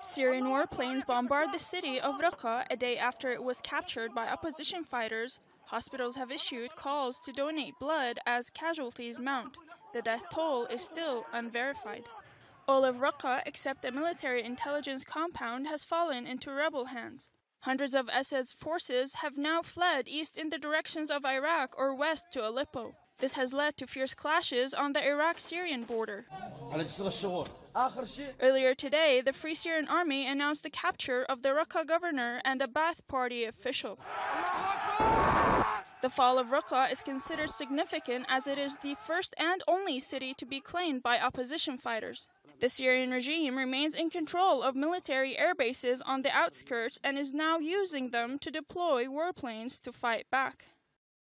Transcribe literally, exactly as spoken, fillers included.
Syrian warplanes bombard the city of Raqqa a day after it was captured by opposition fighters. Hospitals have issued calls to donate blood as casualties mount. The death toll is still unverified. All of Raqqa, except a military intelligence compound, has fallen into rebel hands. Hundreds of Assad's forces have now fled east in the directions of Iraq or west to Aleppo. This has led to fierce clashes on the Iraq-Syrian border. Earlier today, the Free Syrian Army announced the capture of the Raqqa governor and a Baath Party official. The fall of Raqqa is considered significant as it is the first and only city to be claimed by opposition fighters. The Syrian regime remains in control of military air bases on the outskirts and is now using them to deploy warplanes to fight back.